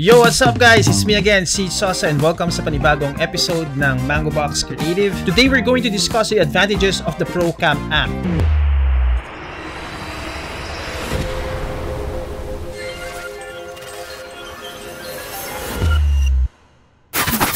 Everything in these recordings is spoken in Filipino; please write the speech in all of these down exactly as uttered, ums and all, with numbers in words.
Yo, what's up guys? It's me again, Ceej Sosa, and welcome sa panibagong episode ng Mango Box Creative. Today we're going to discuss the advantages of the ProCam app.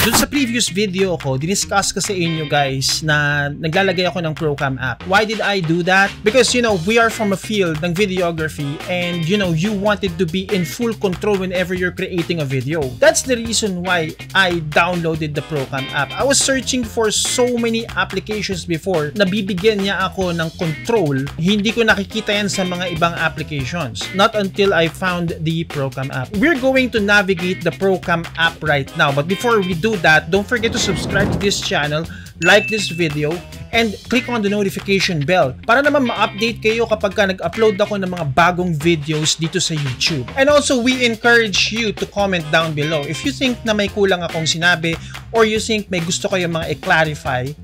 Doon sa previous video ko, diniscuss ko sa inyo guys na naglalagay ako ng ProCam app. Why did I do that? Because you know, we are from a field ng videography and you know, you wanted to be in full control whenever you're creating a video. That's the reason why I downloaded the ProCam app. I was searching for so many applications before na bibigyan niya ako ng control. Hindi ko nakikita yan sa mga ibang applications. Not until I found the ProCam app. We're going to navigate the ProCam app right now. But before we do that, don't forget to subscribe to this channel, like this video, and click on the notification bell para naman ma-update kayo kapag ka nag-upload ako ng mga bagong videos dito sa YouTube. And also, we encourage you to comment down below if you think na may kulang akong sinabi or you think may gusto kayo mga i-clarify.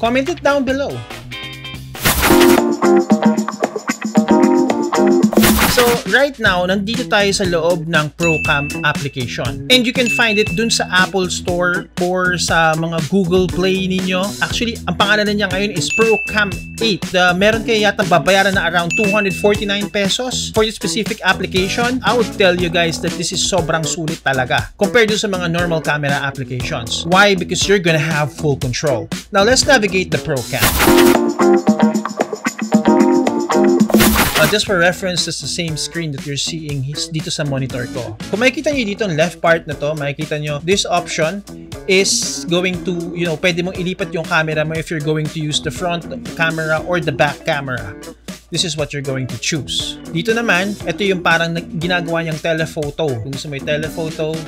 Comment it down below. So, right now, nandito tayo sa loob ng ProCam application. And you can find it dun sa Apple Store or sa mga Google Play ninyo. Actually, ang pangalan niya ngayon is ProCam eight. Uh, meron kayo yata babayaran na around two hundred forty-nine pesos for this specific application. I would tell you guys that this is sobrang sulit talaga compared dun sa mga normal camera applications. Why? Because you're gonna have full control. Now, let's navigate the ProCam. Uh, just for reference, it's the same screen that you're seeing dito sa monitor ko. Kung makikita nyo dito ang left part na to, makikita nyo this option is going to, you know, pwede mong ilipat yung camera mo if you're going to use the front camera or the back camera. This is what you're going to choose. Dito naman, ito yung parang ginagawa niyang telephoto. Kung gusto mo yung telephoto,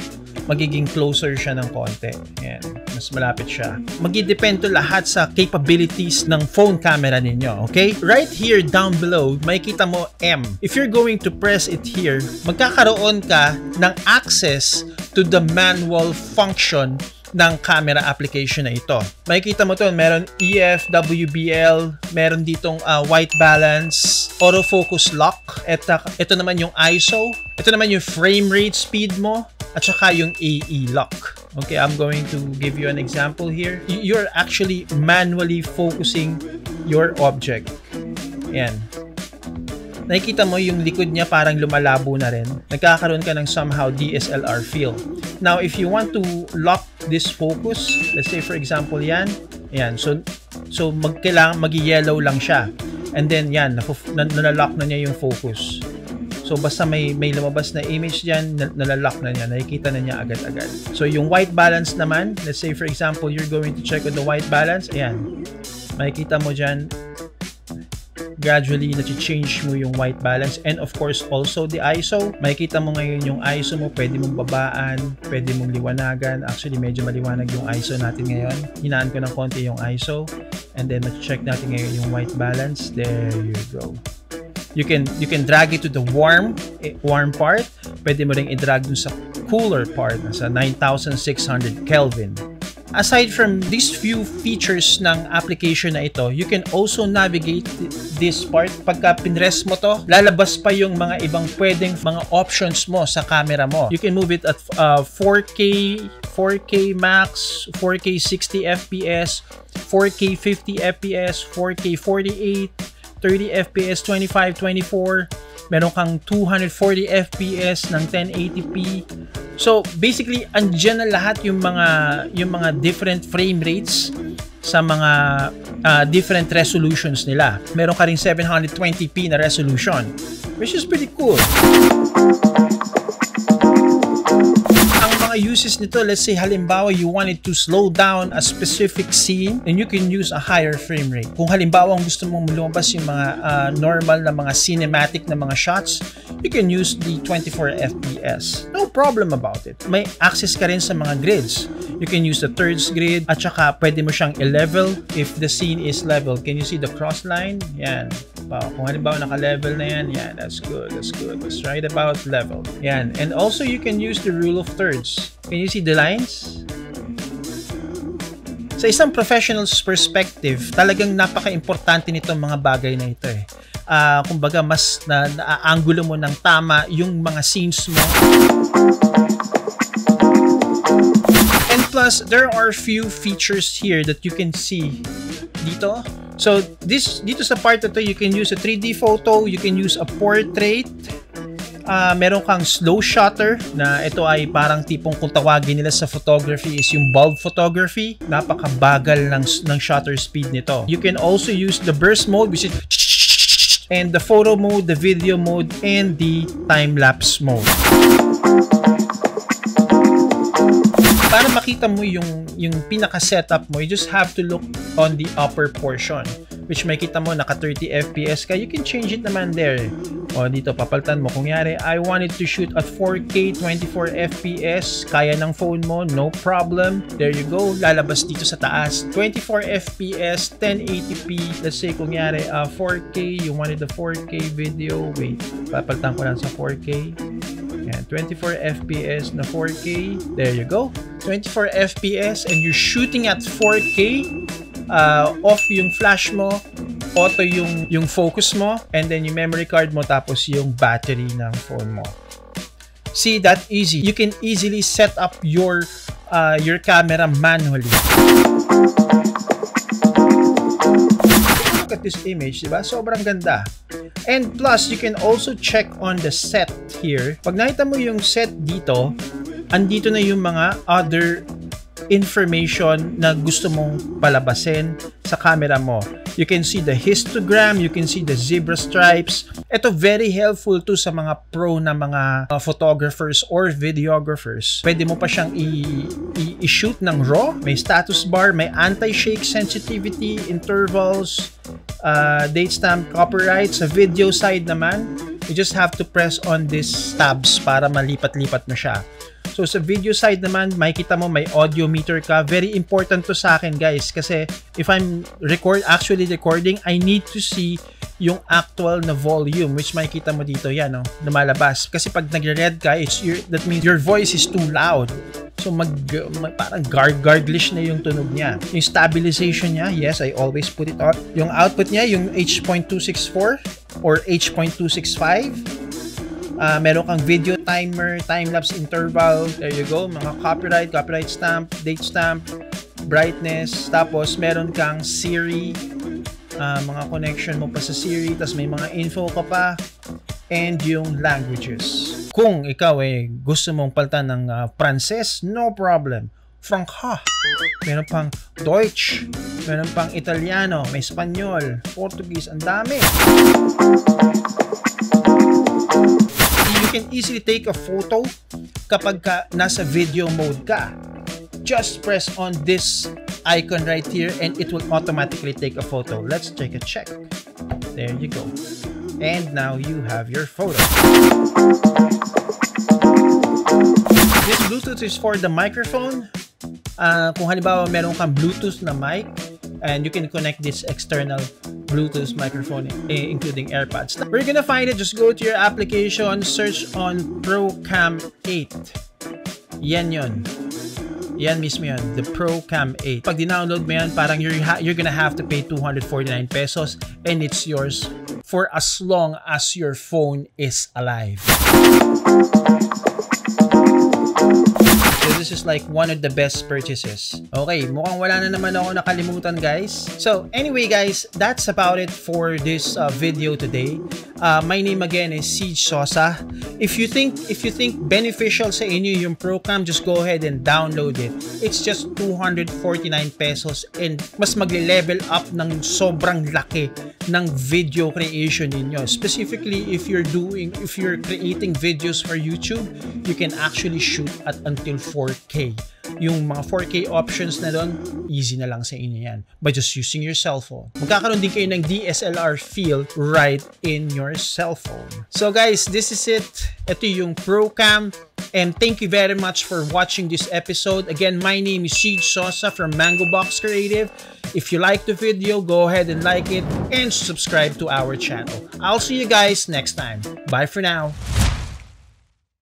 magiging closer siya ng konti. Ayan, mas malapit siya. Magidepende lahat sa capabilities ng phone camera ninyo, okay? Right here, down below, makikita mo M. If you're going to press it here, magkakaroon ka ng access to the manual function ng camera application na ito. Makikita mo ito, meron E F, W B L, meron ditong uh, white balance, autofocus lock, eto, ito naman yung I S O, ito naman yung frame rate speed mo, at saka yung A E lock. Okay, I'm going to give you an example here. You're actually manually focusing your object. Ayan. Nakikita mo yung likod niya parang lumalabo na rin. Nagkakaroon ka ng somehow D S L R feel. Now, if you want to lock this focus, let's say for example yan, ayan, so, so magkailangan mag-yellow lang siya. And then yan, nalalock na niya yung focus. So, basta may, may lumabas na image dyan, nalalock na niya, nakikita na niya agad-agad. So, yung white balance naman, let's say for example, you're going to check on the white balance, ayan, makikita mo dyan, gradually na-change mo yung white balance, and of course, also the I S O. Makikita mo ngayon yung I S O mo, pwede mong babaan, pwede mong liwanagan. Actually, medyo maliwanag yung I S O natin ngayon. Hinaan ko ng konti yung I S O, and then na-check natin ngayon yung white balance. There you go. You can you can drag it to the warm warm part. Pwede mo ring i-drag dun sa cooler part, sa nine thousand six hundred Kelvin. Aside from these few features ng application na ito, you can also navigate this part. Pagka pinress mo to, lalabas pa yung mga ibang pwedeng mga options mo sa camera mo. You can move it at uh, four K, four K max, four K sixty F P S, four K fifty F P S, four K forty-eight. thirty F P S, twenty-five, twenty-four, meron kang two hundred forty F P S ng ten eighty p. So basically, andyan na lahat yung mga yung mga different frame rates sa mga uh, different resolutions nila. Meron ka ring seven twenty p na resolution, which is pretty cool. Mga uses nito, let's say halimbawa you wanted to slow down a specific scene, and you can use a higher frame rate. Kung halimbawa ang gusto mong lumabas yung mga uh, normal na mga cinematic na mga shots, you can use the twenty-four F P S. No problem about it. May access ka rin sa mga grids. You can use the thirds grid, at saka pwede mo siyang i-level if the scene is level. Can you see the cross line? Yan. Wow. Kung halimbawa naka-level na yan, yan, that's good, that's good. That's right about level. Yan. And also you can use the rule of thirds. Can you see the lines? Sa isang professional's perspective, talagang napaka-importante nitong mga bagay na ito eh. Uh, kumbaga, mas na-aangulo mo ng tama yung mga scenes mo. Plus, there are few features here that you can see dito. So, this dito sa part na to, you can use a three D photo, you can use a portrait, uh, meron kang slow shutter, na ito ay parang tipong kung tawagin nila sa photography is yung bulb photography. Napakabagal ng, ng shutter speed nito. You can also use the burst mode, which is and the photo mode, the video mode, and the time-lapse mode. Para makita mo yung, yung pinaka-setup mo, you just have to look on the upper portion. Which makita mo, naka thirty F P S ka. You can change it naman there. O dito, papalitan mo. Kung yari, I wanted to shoot at four K twenty-four F P S. Kaya ng phone mo, no problem. There you go. Lalabas dito sa taas. twenty-four F P S, ten eighty P. Let's say, kung yari, uh, four K. You wanted the four K video. Wait, papalitan ko lang sa four K. Ayan, twenty-four F P S na four K. There you go. twenty-four F P S and you're shooting at four K, uh, off yung flash mo, auto yung, yung focus mo, and then yung memory card mo, tapos yung battery ng phone mo. See, that easy. You can easily set up your, uh, your camera manually. Look at this image, diba? Sobrang ganda. And plus, you can also check on the set here. Pag nakita mo yung set dito, andito na yung mga other information na gusto mong palabasin sa camera mo. You can see the histogram, you can see the zebra stripes. Ito very helpful to sa mga pro na mga uh, photographers or videographers. Pwede mo pa siyang i-shoot ng raw. May status bar, may anti-shake sensitivity, intervals, uh, datestamp, copyright. Sa video side naman, you just have to press on these tabs para malipat-lipat mo siya. So, sa video side naman, makikita mo may audio meter ka. Very important to sa akin, guys. Kasi if I'm record, actually recording, I need to see yung actual na volume, which makikita mo dito. Yan, no? Lumalabas. Kasi pag nagre-red ka, it's your, that means your voice is too loud. So, mag, mag, parang garglish na yung tunog niya. Yung stabilization niya, yes, I always put it on. Yung output niya, yung H two sixty-four or H two sixty-five. Uh, meron kang video timer, time-lapse interval. There you go. Mga copyright, copyright stamp, date stamp, brightness. Tapos, meron kang Siri. Uh, mga connection mo pa sa Siri. Tapos, may mga info ka pa. And yung languages. Kung ikaw eh, gusto mong palitan ng uh, Pranses, no problem. Frankha. Meron pang Deutsch. Meron pang Italiano. May Espanyol. Portuguese. Ang dami. You can easily take a photo kapag ka nasa video mode ka. Just press on this icon right here and it will automatically take a photo. Let's take a check. There you go. And now you have your photo. This Bluetooth is for the microphone. Uh, kung halimbawa meron kang Bluetooth na mic, and you can connect this external Bluetooth microphone, including AirPods. Where you're gonna find it, just go to your application, search on ProCam eight. Yan yon. Yan mismo yun, the ProCam eight. Pag dinownload mo yan, parang you're, you're gonna have to pay two hundred forty-nine pesos and it's yours for as long as your phone is alive. This is like one of the best purchases. Okay, mukhang wala na naman ako nakalimutan, guys. So anyway, guys, that's about it for this uh, video today. Uh, my name again is Ceej Sosa. If you think if you think beneficial sa inyo yung ProCam, just go ahead and download it. It's just two hundred forty-nine pesos and mas magle-level up ng sobrang laki ng video creation ninyo. Specifically, if you're doing if you're creating videos for YouTube, you can actually shoot at until four K. Yung mga four K options na doon, easy na lang sa inyo yan by just using your cell phone. Magkakaroon din kayo ng D S L R feel right in your cell phone. So guys, this is it. Ito yung ProCam. And thank you very much for watching this episode. Again, my name is Ceej Sosa from Mango Box Creative. If you like the video, go ahead and like it and subscribe to our channel. I'll see you guys next time. Bye for now.